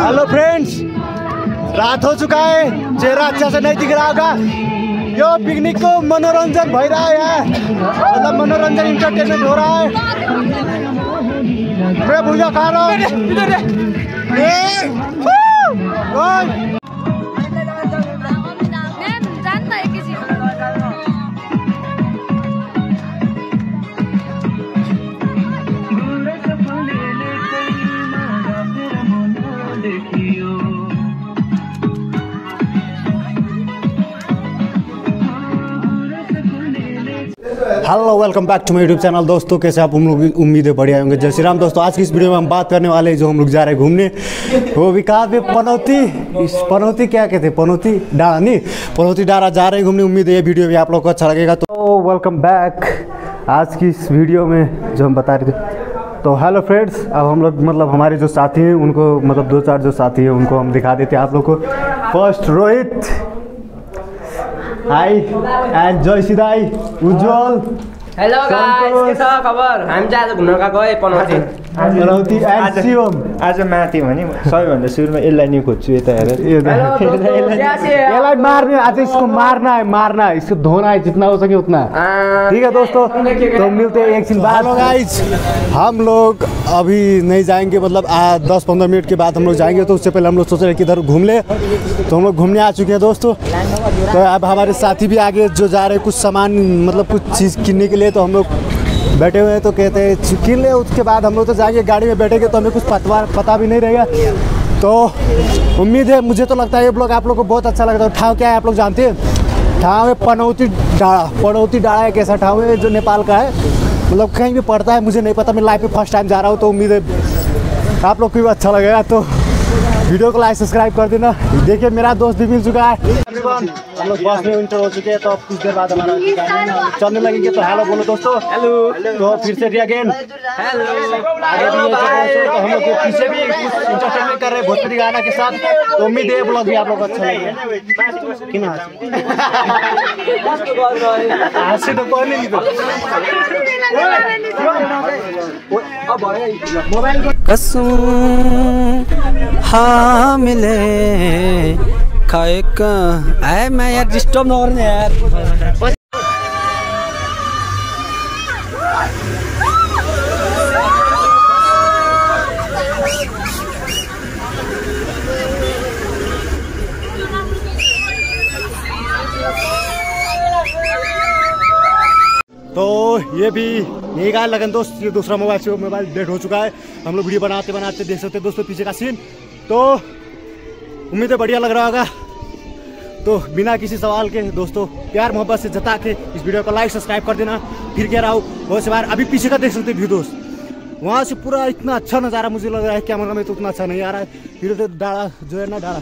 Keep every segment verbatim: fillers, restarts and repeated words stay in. Hello friends, रात हो चुका है, चेहरा अच्छा से नहीं दिख रहा होगा। यो पिकनिक को मनोरंजन भई रहा है, मतलब मनोरंजन इंटरटेनमेंट हो रहा है। मैं भूजा खा रहा हूँ। Hello, welcome back to my YouTube channel. दोस्तों कैसे आप? हम लोग उम्मीदें बढ़िया होंगे। जय श्री राम दोस्तों, आज की इस वीडियो में हम बात करने वाले हैं, जो हम लोग जा रहे हैं घूमने, वो भी कहाँ पे? पनौती। इस पनौती क्या कहते हैं, पनौती डाँडा? नहीं, पनौती डाँडा जा रहे हैं घूमने। उम्मीद है ये वीडियो भी आप लोग को अच्छा लगेगा। तो वेलकम बैक आज की इस वीडियो में जो हम बता रहे थे। तो हेलो फ्रेंड्स, अब हम लोग मतलब हमारे जो साथी हैं उनको, मतलब दो चार जो साथी हैं उनको हम दिखा देते हैं आप लोग को। फर्स्ट रोहित, हाय, एंड जय सिदाई, उज्जवल, हेलो गाइस, कैसा खबर? हामी चाहिँ आज घुम्न गएको है पनौती। पनौती एन्ड शिवम आज माथि भने सबैभन्दा सुरुमा यसलाई नि खोज्छु यता हेर। यसलाई मार्ने, आज इसको मारना है, मारना है, इसको धोना है जितना हो सके उतना। ठीक है दोस्तों, तो मिलते हैं एक दिन बाद। हेलो गाइस, हम लोग अभी नहीं जाएंगे, मतलब दस पंद्रह मिनट के बाद हम लोग जाएंगे। तो उससे पहले हम लोग सोच रहे हैं कि इधर घूम ले, तो हम लोग घूमने आ चुके हैं दोस्तों। तो अब हमारे साथी भी आगे जो जा रहे हैं कुछ सामान, मतलब कुछ चीज़ किनने के लिए, तो हम लोग बैठे हुए हैं। तो कहते हैं किन ले, उसके बाद हम लोग तो जाएंगे। गाड़ी में बैठेंगे तो हमें कुछ पतवा पता भी नहीं रहेगा। तो उम्मीद है, मुझे तो लगता है ये ब्लॉग आप लोग को बहुत अच्छा लगता है। ठाव क्या है आप लोग जानते हैं? ठाव है पनौती डाँडा। पनौती डाँडा एक ऐसा ठाव है जो नेपाल का है, मतलब कहीं भी पड़ता है, मुझे नहीं पता। मैं लाइफ में फर्स्ट टाइम जा रहा हूँ, तो उम्मीद है आप लोग को भी अच्छा लगेगा। तो वीडियो को लाइक सब्सक्राइब कर देना। देखिए मेरा दोस्त भी मिल चुका है। हम लोग बस में इंटर हो चुके हैं, तो अब कुछ देर बाद हमारा चलने लगेंगे। तो हेलो बोलो दोस्तों, हेलो। तो फिर से री अगेन हेलो। तो हम लोग पीछे भी इंटरटेनमेंट कर रहे हैं भोजपुरी गाना के साथ। तो उम्मीद है ब्लॉग भी आप लोग को अच्छा लगेगा। मिले खाए का आए मैं यार डिस्टर्ब ना करने यार। तो ये भी यही का लगन दोस्त, ये दूसरा मोबाइल से मोबाइल डेड हो चुका है। हम लोग वीडियो बनाते बनाते देख सकते हैं दोस्तों पीछे का सीन। तो उम्मीद है बढ़िया लग रहा होगा। तो बिना किसी सवाल के दोस्तों, प्यार मोहब्बत से जता के इस वीडियो को लाइक सब्सक्राइब कर देना। फिर कह रहा हूँ बहुत से बार, अभी पीछे का देख सकते व्यू दोस्त, वहाँ से पूरा इतना अच्छा नज़ारा, मुझे लग रहा है कैमरा में तो उतना अच्छा नहीं आ रहा है। फिर तो डाला जो है ना, डाला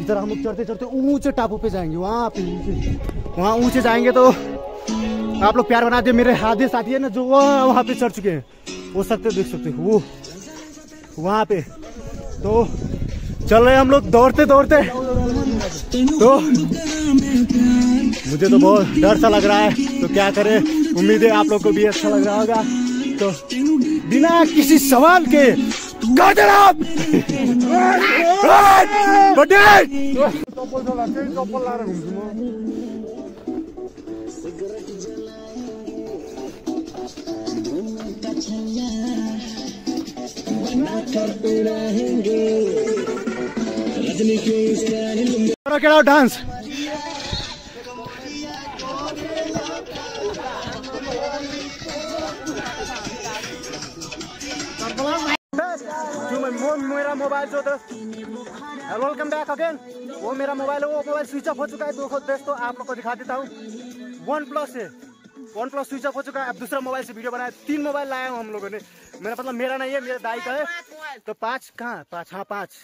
इधर हम लोग चढ़ते चढ़ते ऊँचे टापू पर जाएंगे। वहाँ पे वहाँ ऊँचे जाएंगे। तो आप लोग प्यार बना दिए। मेरे आधे साथी है ना जो वहाँ वहाँ पर चढ़ चुके हैं, वो सकते देख सकते वो वहाँ पे। तो चल रहे हम लोग दौड़ते दौड़ते। तो मुझे तो बहुत डर सा लग रहा है, तो क्या करें। उम्मीद है आप लोग को भी अच्छा लग रहा होगा। तो बिना किसी सवाल के डांस। मेरा मोबाइल जो था, वेलकम बैक अगेन, वो मेरा मोबाइल है, वो मोबाइल स्विच ऑफ हो चुका है। देखो दोस्तों आप लोग को दिखा देता हूँ, वन प्लस है, वन प्लस स्विच ऑफ हो चुका है। अब दूसरा मोबाइल से वीडियो बनाया। तीन मोबाइल लाया हूँ हम लोगों ने। मेरा मतलब मेरा नहीं है, मेरे दाई का है। तो पाँच कहाँ, पाँच, हाँ पाँच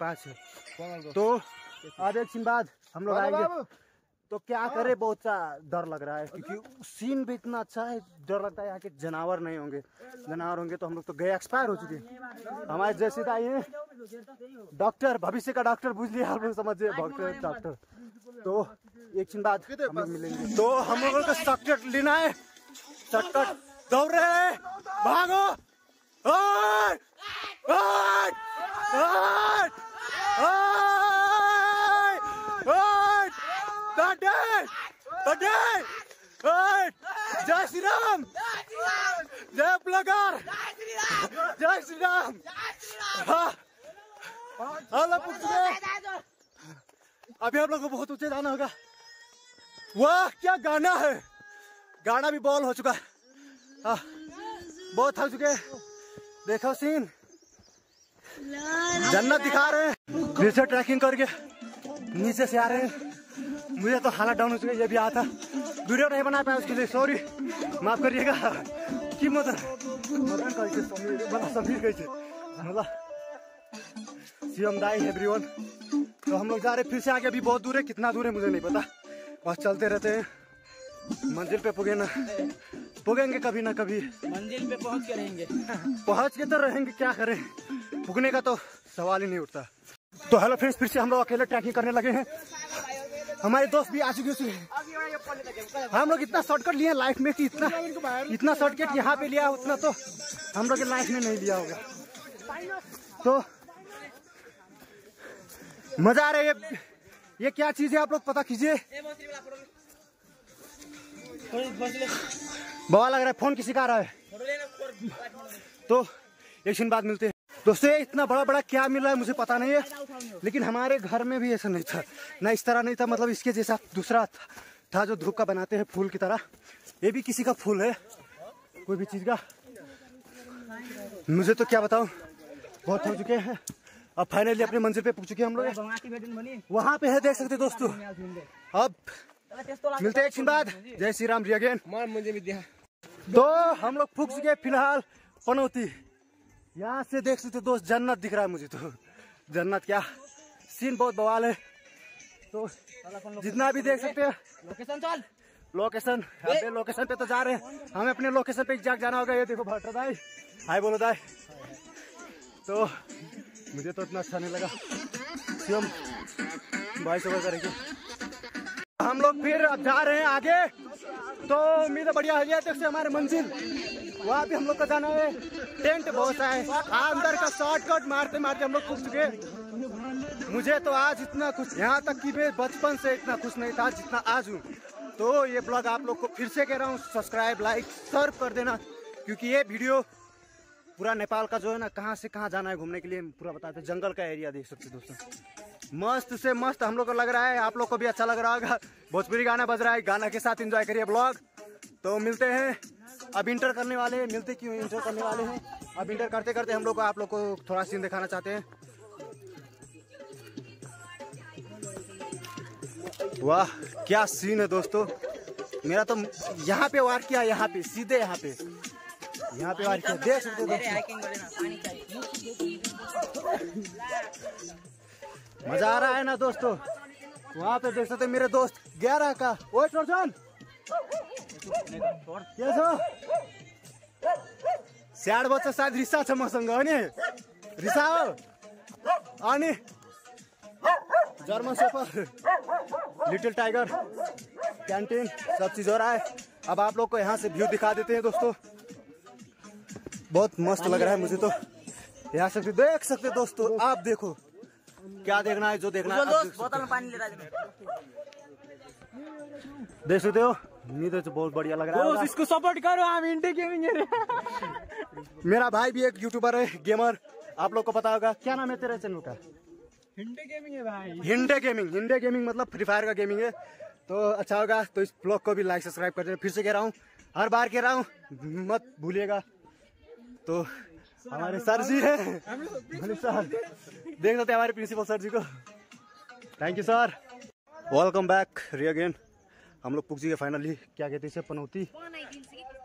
पाँच। तो अब एक सीन बाद हम लोग आएंगे। तो क्या करें, बहुत सा डर लग रहा है, क्योंकि सीन भी इतना अच्छा है। डर लगता है यहाँ के जानवर नहीं होंगे, जानवर होंगे तो हम लोग तो गए, एक्सपायर हो चुके हैं। हमारे जैसे दाई है डॉक्टर, भविष्य का डॉक्टर, बुझ लिया आप लोग, समझिए डॉक्टर डॉक्टर। तो एक सीन बाद हम लोग मिलेंगे। तो हम लोगों को शॉर्टकट लेना है, शॉर्टकट दौड़ रहे हैं, भागो और और और और ताटे ताटे और जय श्री राम, जय प्लगार, जय श्री राम। हाँ अभी आप लोगों को बहुत ऊंचे जाना होगा। वाह क्या गाना है, गाना भी बॉल हो चुका है। हाँ बहुत थक चुके, देखो सीन जन्नत दिखा रहे हैं। नीचे ट्रैकिंग करके नीचे से आ रहे हैं, मुझे तो हालत डाउन हो चुकी है। ये भी आता वीडियो नहीं बना पाया उसके लिए सॉरी, माफ करिएगा। कि मदन समीर कैसे बोला सीएम दाई एवरीवन। तो हम लोग जा रहे फिर से आगे, अभी बहुत दूर है, कितना दूर है मुझे नहीं पता। बस चलते रहते हैं, मंजिल पे पुगे ना पुगेंगे, कभी ना कभी मंजिल पे पहुंच के रहेंगे। पहुंच के तो रहेंगे, क्या करें, पुगने का तो सवाल ही नहीं उठता। तो हेलो फ्रेंड्स, फिर से हम लोग अकेले ट्रैकिंग करने लगे हैं। हमारे दोस्त भी आ चुके हैं। हम लोग इतना शॉर्टकट लिए लाइफ में कि इतना इतना शॉर्टकट यहाँ पे लिया, उतना तो हम लोग लाइफ में नहीं लिया होगा। तो मजा आ रहा है। ये ये क्या चीज है आप लोग पता कीजिए। बाबा लग रहा है फोन किसी का आ रहा है। तो एक दिन बाद मिलते हैं दोस्तों। इतना बड़ा बड़ा क्या मिल रहा है मुझे पता नहीं है, लेकिन हमारे घर में भी ऐसा नहीं था ना, इस तरह नहीं था। मतलब इसके जैसा दूसरा था, था जो धूप का बनाते हैं फूल की तरह। ये भी किसी का फूल है, कोई भी चीज का, मुझे तो क्या बताऊं। बहुत हो चुके हैं, अब फाइनली अपने मंजिल पे पहुंच चुके हम लोग। वहाँ पे है, देख सकते दोस्तों। अब मिलते हैं एक दिन बाद, जय श्री राम जी अगेन। तो हम लोग पहुंच चुके फिलहाल पनौती। यहाँ से देख सकते दोस्त जन्नत दिख रहा है मुझे तो। जन्नत क्या सीन, बहुत बवाल है। तो जितना भी देख सकते हैं लोकेशन, अपने लोकेशन पे तो जा रहे हैं, हमें अपने लोकेशन पे एग्जैक्ट जाना होगा। ये देखो भट्टा दाई, हाय बोलो दाई। तो मुझे तो इतना अच्छा नहीं लगा, बाइक ओवर करेंगे हम लोग। फिर अब जा रहे हैं आगे, तो उम्मीद है बढ़िया हो गया। तो हमारे मंजिल वहाँ भी हम लोग का जाना है। टेंट बहुत सा है, अंदर का शॉर्टकट मारते मारते हम लोग खुश चुके। मुझे तो आज इतना खुश, यहाँ तक कि मैं बचपन से इतना खुश नहीं था जितना आज हूँ। तो ये ब्लॉग आप लोग को फिर से कह रहा हूँ, सब्सक्राइब लाइक शेयर कर देना, क्योंकि ये वीडियो पूरा नेपाल का जो है ना, कहाँ से कहाँ जाना है घूमने के लिए पूरा बताते। जंगल का एरिया देख सकते दोस्तों, मस्त से मस्त। हम लोग को लग रहा है आप लोग को भी अच्छा लग रहा होगा। भोजपुरी गाना बज रहा है, गाना के साथ एंजॉय करिए ब्लॉग। तो मिलते हैं, अब इंटर करने वाले हैं। मिलते क्यों, इंटर करने वाले हैं। अब इंटर करते करते हम लोग को आप लोग को थोड़ा सीन दिखाना चाहते हैं। वाह क्या सीन है दोस्तों, मेरा तो यहाँ पे वार किया, यहाँ पे सीधे, यहाँ पे यहाँ पे वार किया, देख सकते दोस्तों। मजा आ रहा है ना दोस्तों। वहाँ पे देख सकते मेरे दोस्त ग्यारह का ओ टोर्जन स्याड बच्चा, सायद रिसा छ मसँग अनि रिसा हो अनि German shepherd, little tiger, canteen, सब चीज हो रहा है। अब आप लोग को यहाँ से व्यू दिखा देते हैं दोस्तों, बहुत मस्त लग रहा है मुझे तो। यहाँ से भी देख सकते दोस्तों, आप देखो क्या देखना है, जो देखना है बोतल में पानी ले रहा है, देख सकते हो। नीचे तो बहुत बढ़िया लग रहा है, इसको सपोर्ट करो। हम इंडी गेमिंग मेरा भाई भी एक यूट्यूबर है, गेमर, आप लोग को पता होगा। क्या नाम है तेरे चैनल का? हिंडे गेमिंग है भाई, हिंडे गेमिंग। हिंडे गेमिंग मतलब फ्री फायर का गेमिंग है। तो अच्छा होगा, तो इस ब्लॉग को भी लाइक सब्सक्राइब कर देना, फिर से कह रहा हूँ, हर बार कह रहा हूँ, मत भूलिएगा। तो हमारे सर जी है, सर देख सकते हमारे प्रिंसिपल सर जी को। Thank you sir, welcome back री अगेन। हम लोग पुग जी के फाइनली, क्या कहते हैं पनौती,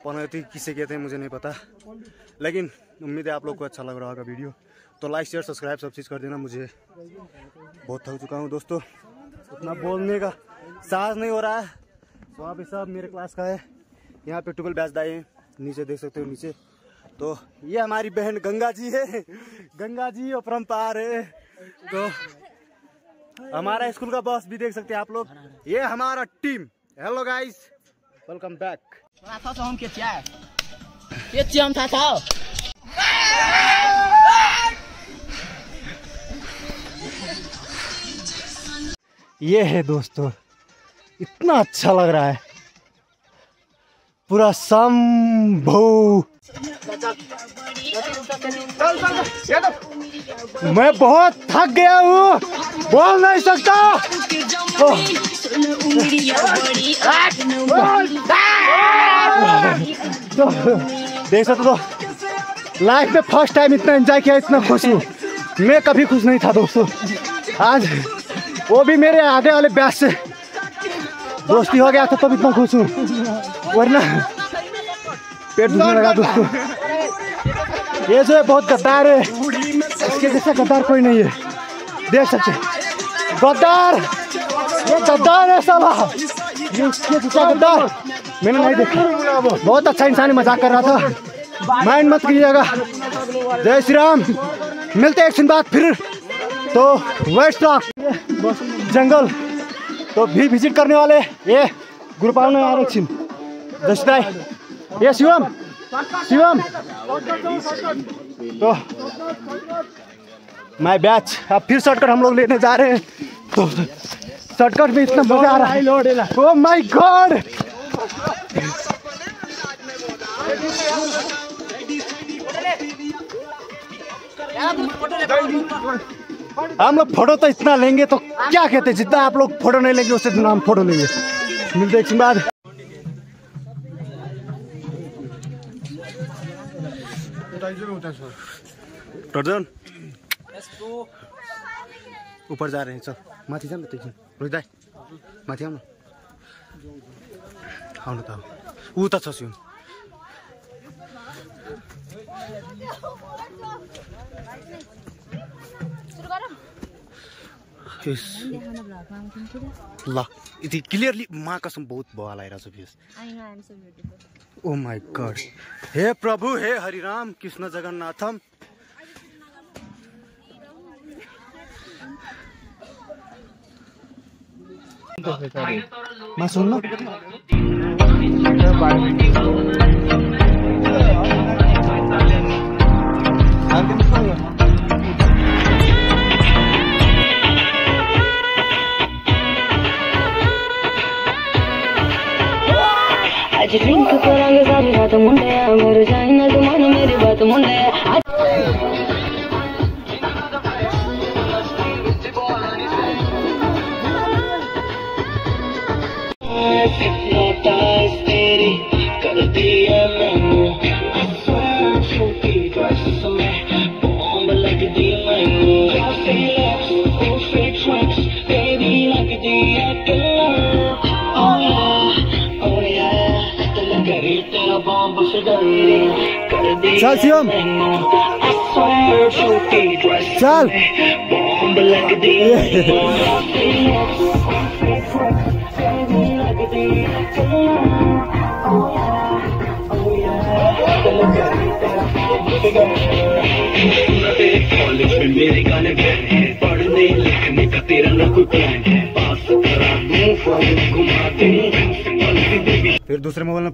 पनौती किसे कहते हैं मुझे नहीं पता, लेकिन उम्मीद है आप लोग को अच्छा लग रहा होगा वीडियो। तो लाइक शेयर सब्सक्राइब सब चीज़ कर देना। मुझे बहुत थक चुका हूँ दोस्तों, उतना बोलने का साहस नहीं हो रहा है। वहाँ पे सब मेरे क्लास का है, यहाँ पे ट्वेल्व बैच दाए हैं, नीचे देख सकते हो नीचे। तो ये हमारी बहन गंगा जी है, गंगा जी और परम्पार है। तो हमारा स्कूल का बॉस भी देख सकते हैं आप लोग, ये हमारा team. Hello guys, welcome back. यो च्याम थाहा छ ये है दोस्तों, इतना अच्छा लग रहा है पूरा संभव। मैं बहुत थक गया हूँ, बोल नहीं सकता। तो देख सकते हो लाइफ में फर्स्ट टाइम इतना एंजॉय किया, इतना खुश हूँ। मैं कभी खुश नहीं था दोस्तों। आज वो भी मेरे आधे वाले बैच से दोस्ती हो गया था तब तो इतना खुश हूँ, वरना पेट दुखने लगा दोस्तों। ये जो है बहुत गद्दार है, इसके जैसा गद्दार कोई नहीं है। देख सकते गद्दार, ये गद्दार है साला, ये इसके जैसा गद्दार मैंने नहीं देखा। बहुत अच्छा इंसान है, मजाक कर रहा था, माइंड मत कीजिएगा। जय श्री राम, मिलते हैं एक दिन बाद फिर। तो वेस्ट जंगल तो भी विजिट करने वाले ये ग्रुप आने वाले छिन जसदाई ये शिवम शिवम तो माय बैच। अब फिर शॉर्टकट हम लोग लेने जा रहे हैं, तो शॉर्टकट में इतना मजा आ रहा है। ओ माय गॉड, हम लोग फोटो तो इतना लेंगे, तो क्या कहते हैं जितना आप लोग फोटो नहीं लेंगे उससे इतना हम फोटो लेंगे। मिलते एक बार। टर्जन ऊपर जा रहे हैं, चल माथि जाम तो रुदाई माथि आउनु आउनु त उ त छ सिउ ल इति क्लियरली माँ कसम बहुत बवाल आइरहेको छ। ओ माई गॉड, हे प्रभु हे हरिराम कृष्ण जगन्नाथम। चल शिवम चल। कॉलेज में मेरे गाने बैन है, पढ़ने लिखने का तेरा ना कोई प्लान है। पास करा घुमाते फिर दूसरे मोबाइल में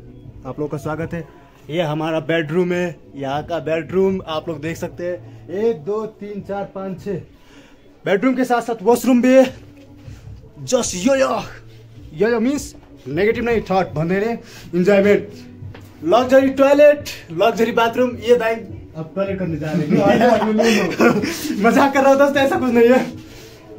आप लोग का स्वागत है। ये हमारा बेडरूम है, यहाँ का बेडरूम आप लोग देख सकते हैं। एक दो तीन चार पाँच छः बेडरूम के साथ साथ वॉशरूम भी है। जस्ट यो यो यो यो मीन्स नेगेटिव नहीं थॉट भन्ने enjoyment. Luxury toilet, luxury bathroom. ये दाई अब टॉयलेट करने जा रहे हैं। मजाक कर रहा था, ऐसा कुछ नहीं है।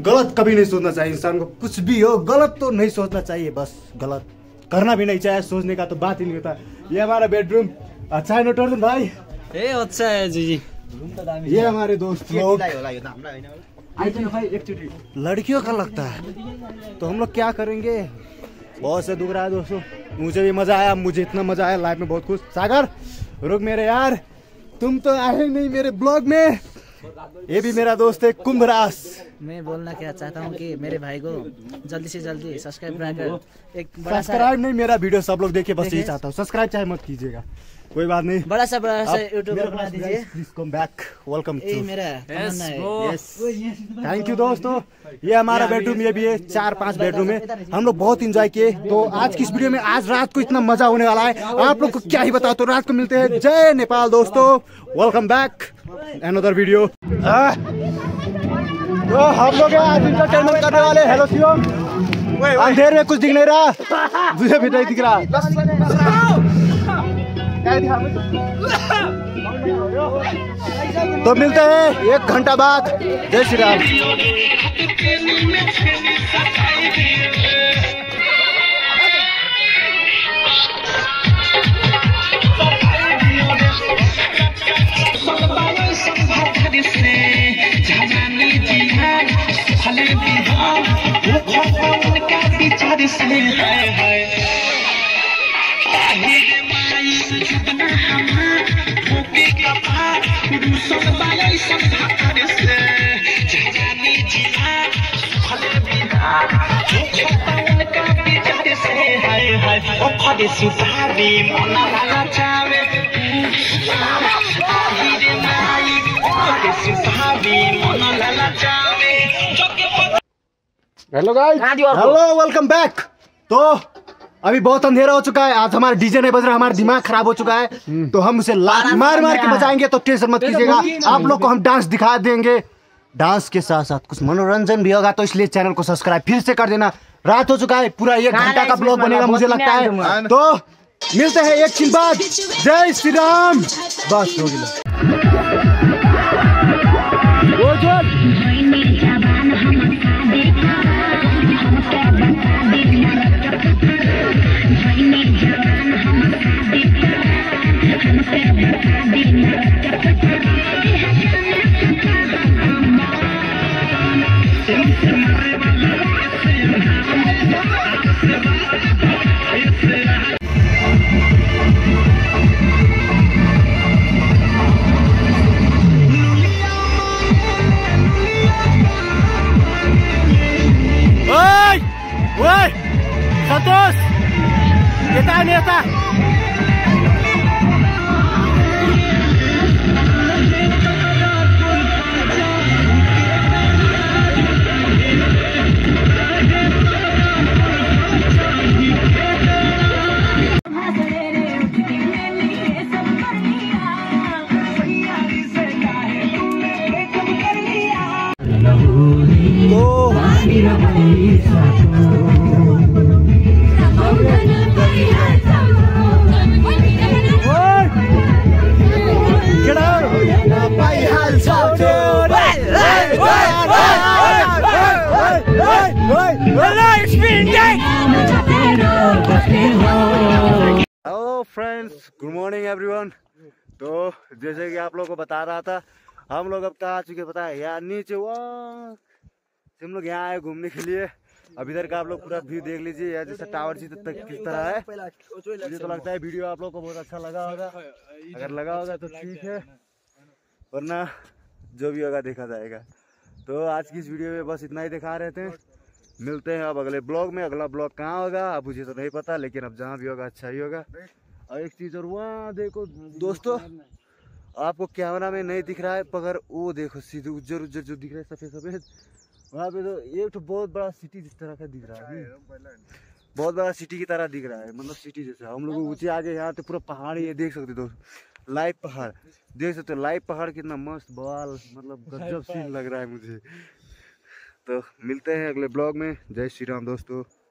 गलत कभी नहीं सोचना चाहिए इंसान को, कुछ भी हो गलत तो नहीं सोचना चाहिए, बस गलत करना भी नहीं चाहिए, सोचने का तो बात ही नहीं होता। ये हमारा बेडरूम अच्छा है ना टर्जन भाई? ए अच्छा है जी जी। ये हमारे दोस्त लोग लड़कियों का लगता है, तो हम लोग क्या करेंगे। बहुत से दुख रहा है दोस्तों, मुझे भी मजा आया, मुझे इतना मजा आया लाइफ में, बहुत खुश। सागर रुक मेरे यार, तुम तो आए नहीं मेरे ब्लॉग में। ये भी मेरा दोस्त है कुंभराज। मैं बोलना क्या चाहता हूँ कि मेरे भाई को जल्दी से जल्दी सब्सक्राइब कर, एक बड़ा सब्सक्राइब नहीं मेरा वीडियो सब लोग देखिए, बस यही चाहता हूँ। सब्सक्राइब चाहे मत कीजिएगा, कोई बात नहीं, बड़ा सा बड़ा सा यूट्यूबर बना दीजिए। Please come back, welcome to मेरा। यस, थैंक यू दोस्तों। ये हमारा बेडरूम, ये भी है, चार पांच बेडरूम है। हम लोग बहुत इंजॉय किए। तो आज की इस वीडियो में आज रात को इतना मजा होने वाला है, आप लोग को क्या ही बताओ। तो रात को मिलते हैं। जय नेपाल दोस्तों, वेलकम बैक अनदर वीडियो। तो हम लोग आज इंटरटेनमेंट करने वाले। हेलो शिवम, अंधेरे में कुछ दिख नहीं रहा, मुझे भी नहीं दिख रहा। तो मिलते हैं एक घंटा बाद। जय Shri Ram. Hello guys, hello, welcome back. तो अभी बहुत अंधेरा हो चुका है, आज हमारा डीजे नहीं बज रहा, हमारा दिमाग खराब हो चुका है। तो हम उसे लात मार मार के बचाएंगे, तो टेंशन मत कीजिएगा। आप लोग को हम डांस दिखा देंगे, डांस के साथ साथ कुछ मनोरंजन भी होगा। तो इसलिए चैनल को सब्सक्राइब फिर से कर देना। रात हो चुका है, पूरा एक घंटा का ब्लॉग बनेगा मुझे लगता है। तो मिलते हैं एक दिन बाद। जय श्री राम। बस हो hello friends, good morning everyone. तो जैसे कि आप लोगों को बता रहा था, हम लोग अब आ चुके, पता है यार, नीचे वहाँ हम लोग यहाँ आए घूमने के लिए। अब इधर का आप लोग पूरा व्यू देख लीजिए यार, जैसे टावर जी तक किस तरह है। मुझे तो लगता है वीडियो आप लोग को बहुत अच्छा लगा होगा। अगर लगा होगा तो ठीक है, वरना जो भी होगा देखा जाएगा। तो आज की इस वीडियो में बस इतना ही दिखा रहे थे। मिलते हैं अब अगले ब्लॉग में। अगला ब्लॉग कहाँ होगा अब मुझे तो नहीं पता, लेकिन अब जहाँ भी होगा अच्छा ही होगा। और एक चीज़ और, वहाँ देखो दोस्तों, आपको कैमरा में नहीं दिख रहा है, मगर वो देखो सीधे उज्जर उज्जर जो दिख रहा है, सफ़ेद सफ़ेद, वहाँ पे तो ये तो बहुत बड़ा सिटी जिस तरह का दिख रहा है, बहुत बड़ा सिटी की तरह दिख रहा है, मतलब सिटी जैसा। हम लोग ऊँचे आगे यहाँ तो पूरा पहाड़ ही है, देख सकते दोस्तों, लाइव पहाड़ देख सकते हो। लाइव पहाड़ कितना मस्त बवाल, मतलब गजब सीन लग रहा है मुझे। तो मिलते हैं अगले ब्लॉग में। जय श्री राम दोस्तों।